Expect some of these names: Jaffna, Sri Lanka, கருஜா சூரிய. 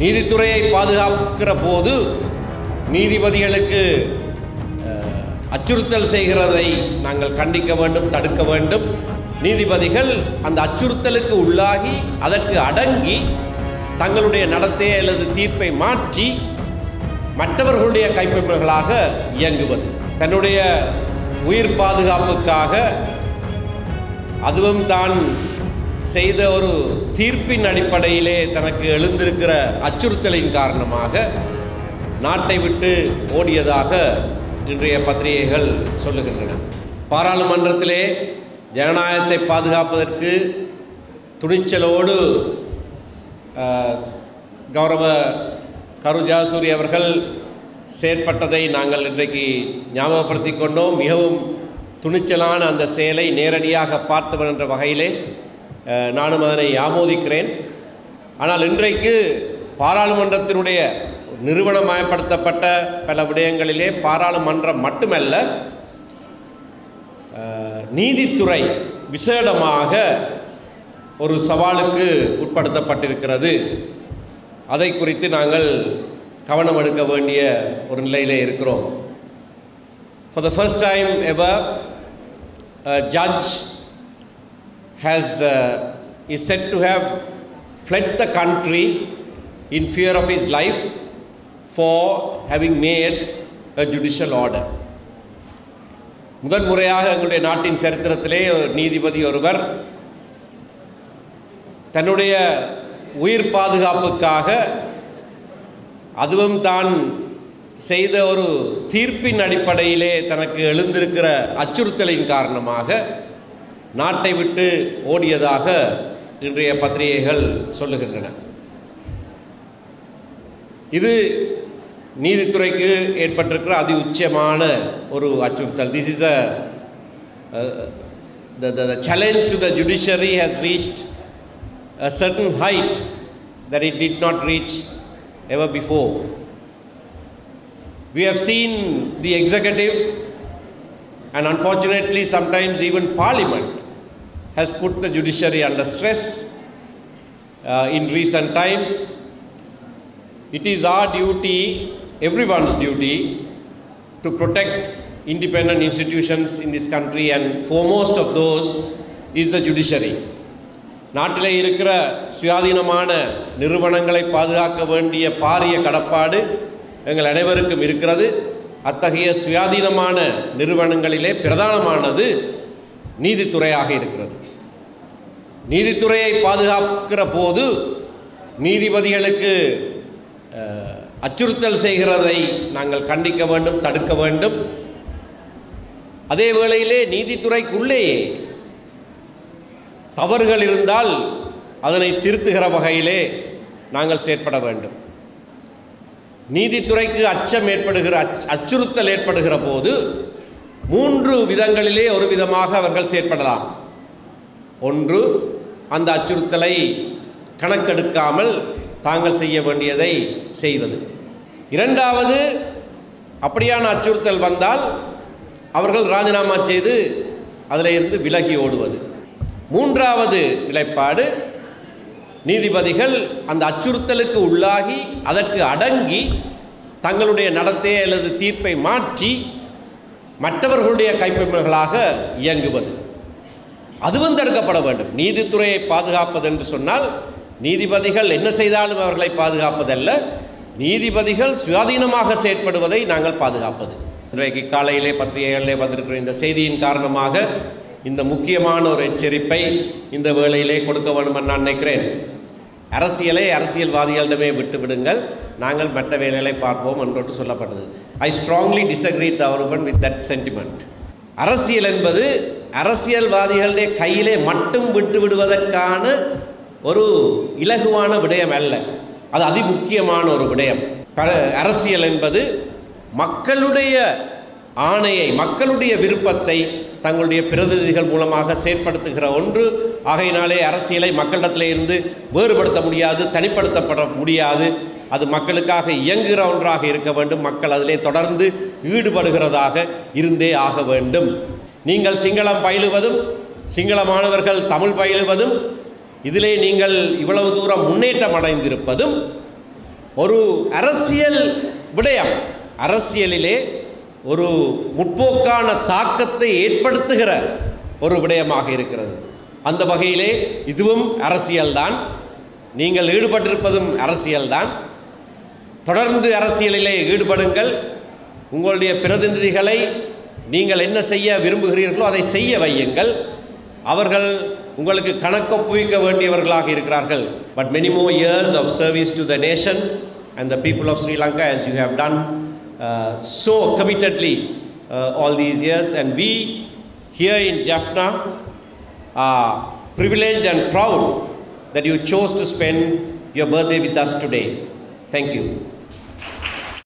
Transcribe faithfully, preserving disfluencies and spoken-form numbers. நீதித்துறையை பாதுகாக்கிற போது நீதிபதிகளுக்கு அச்சுறுத்தல் செய்கிறதை நாங்கள் கண்டிக்க வேண்டும், தடுக்க வேண்டும். நீதிபதிகள் அந்த அச்சுறுத்தலுக்கு உள்ளாகி அதற்கு அடங்கி தங்களுடைய நடத்தை அல்லது தீர்ப்பை மாற்றி மற்றவர்களுடைய கைப்பொம்மைகளாக இயங்குவது, தன்னுடைய உயிர் பாதுகாப்புக்காக அதுவும் தான் செய்த ஒரு தீர்ப்பின் அடிப்படையிலே தனக்கு எழுந்திருக்கிற அச்சுறுத்தலின் காரணமாக நாட்டை விட்டு ஓடியதாக இன்றைய பத்திரிகைகள் சொல்லுகின்றன. பாராளுமன்றத்திலே ஜனநாயகத்தை பாதுகாப்பதற்கு துணிச்சலோடு கௌரவ கருஜா சூரிய அவர்கள் செயற்பட்டதை நாங்கள் இன்றைக்கு ஞாபகப்படுத்தி கொண்டோம். மிகவும் துணிச்சலான அந்த செயலை நேரடியாக பார்த்தவர் என்ற வகையிலே நானும் அதனை ஆமோதிக்கிறேன். ஆனால் இன்றைக்கு பாராளுமன்றத்தினுடைய நிறுவனமயப்படுத்தப்பட்ட பல விடயங்களிலே பாராளுமன்றம் மட்டுமல்ல, நீதித்துறை விசேடமாக ஒரு சவாலுக்கு உட்படுத்தப்பட்டிருக்கிறது. அதை குறித்து நாங்கள் கவனம் எடுக்க வேண்டிய ஒரு நிலையிலே இருக்கிறோம். For the first time ever, a judge has uh, is said to have fled the country in fear of his life for having made a judicial order. முதல் முறையாக எங்களுடைய நாட்டின் சரித்திரத்திலே ஒரு நீதிபதி ஒருவர் தன்னுடைய உயிர் பாதுகாப்புக்காக அதுவும் தான் செய்த ஒரு தீர்ப்பின் அடிப்படையிலே தனக்கு எழுந்திருக்கிற அச்சுறுத்தலின் காரணமாக நாட்டை விட்டு ஓடியதாக இன்றைய பத்திரிகைகள் சொல்லுகின்றன. இது நீதித்துறைக்கு ஏற்பட்டிருக்கிற அதி உச்சமான ஒரு அச்சுறுத்தல். This is a uh, the, the, the challenge to the judiciary has reached a certain height that it did not reach ever before. We have seen the executive and unfortunately sometimes even parliament has put the judiciary under stress uh, in recent times. It is our duty, everyone's duty, to protect independent institutions in this country, and foremost of those is the judiciary. நாட்டிலே இருக்கிற சுயாதீனமான நிறுவனங்களை பாதுகாக்க வேண்டிய பாரிய கடப்பாடு எங்கள் அனைவருக்கும் இருக்கிறது. அத்தகைய சுயாதீனமான நிறுவனங்களிலே பிரதானமானது நீதித்துறையாக இருக்கிறது. நீதித்துறையை பாதுகாக்கிற போது நீதிபதிகளுக்கு அச்சுறுத்தல் செய்கிறதை நாங்கள் கண்டிக்க வேண்டும், தடுக்க வேண்டும். அதே வேளையிலே நீதித்துறைக்குள்ளேயே தவறுகள் இருந்தால் அதனை திருத்துகிற வகையிலே நாங்கள் செயற்பட வேண்டும். நீதித்துறைக்கு அச்சம் ஏற்படுகிற அச்சுறுத்தல் ஏற்படுகிற போது மூன்று விதங்களிலே ஒரு விதமாக அவர்கள் செயற்படலாம். ஒன்று, அந்த அச்சுறுத்தலை கணக்கெடுக்காமல் தாங்கள் செய்ய வேண்டியதை செய்வது. இரண்டாவது, அப்படியான அச்சுறுத்தல் வந்தால் அவர்கள் ராஜினாமா செய்து அதில் இருந்து விலகி ஓடுவது. மூன்றாவது நிலைப்பாடு, நீதிபதிகள் அந்த அச்சுறுத்தலுக்கு உள்ளாகி அதற்கு அடங்கி தங்களுடைய நடத்தை அல்லது தீர்ப்பை மாற்றி மற்றவர்களுடைய கைப்பொம்மைகளாக இயங்குவது. அதுவும் தடுக்கப்பட வேண்டும். நீதித்துறையை பாதுகாப்பது என்று சொன்னால் நீதிபதிகள் என்ன செய்தாலும் அவர்களை பாதுகாப்பதல்ல, நீதிபதிகள் சுயாதீனமாக செயற்படுவதை நாங்கள் பாதுகாப்பது. இன்றைக்கு காலையிலே பத்திரிகைகளிலே வந்திருக்கிற இந்த செய்தியின் காரணமாக இந்த முக்கியமான ஒரு எச்சரிப்பை இந்த வேளையிலே கொடுக்க வேண்டும் என்று நான் நினைக்கிறேன். அரசியலை அரசியல்வாதிகளிடமே விட்டுவிடுங்கள், நாங்கள் மற்ற வேலைகளை பார்ப்போம் என்றொன்று சொல்லப்பட்டது. ஐ ஸ்ட்ராங்லி டிஸ்அக்ரி தவறுபன் வித் தட் சென்டிமெண்ட். அரசியல் என்பது அரசியல்வாதிகளுடைய கையிலே மட்டும் விட்டு விடுவதற்கான ஒரு இலகுவான விடயம் அல்ல, அது அதி முக்கியமான ஒரு விடயம். அரசியல் என்பது மக்களுடைய ஆணையை, மக்களுடைய விருப்பத்தை தங்களுடைய பிரதிநிதிகள் மூலமாக செயற்படுத்துகிற ஒன்று. ஆகையினாலே அரசியலை மக்களிடத்திலே இருந்து வேறுபடுத்த முடியாது, தனிப்படுத்தப்பட முடியாது. அது மக்களுக்காக இயங்குகிற ஒன்றாக இருக்க வேண்டும், மக்கள் அதிலே தொடர்ந்து ஈடுபடுகிறதாக இருந்தே ஆக வேண்டும். நீங்கள் சிங்களம் பயிலுவதும் சிங்கள மாணவர்கள் தமிழ் பயிலுவதும் இதிலே நீங்கள் இவ்வளவு தூரம் முன்னேற்றம் அடைந்திருப்பதும் ஒரு அரசியல் விடயம் அரசியலிலே ஒரு முற்போக்கான தாக்கத்தை ஏற்படுத்துகிற ஒரு விடயமாக இருக்கிறது. அந்த வகையிலே இதுவும் அரசியல்தான், நீங்கள் ஈடுபட்டிருப்பதும் அரசியல்தான். தொடர்ந்து அரசியலிலே ஈடுபடுங்கள். உங்களுடைய பிரதிநிதிகளை நீங்கள் என்ன செய்ய விரும்புகிறீர்களோ அதை செய்ய வையுங்கள். அவர்கள் உங்களுக்கு கணக்கொப்புவிக்க வேண்டியவர்களாக இருக்கிறார்கள். But many more years of service to the nation and the people of Sri Lanka, as you have done uh, so committedly uh, all these years. And we here in Jaffna are privileged and proud that you chose to spend your birthday with us today. Thank you.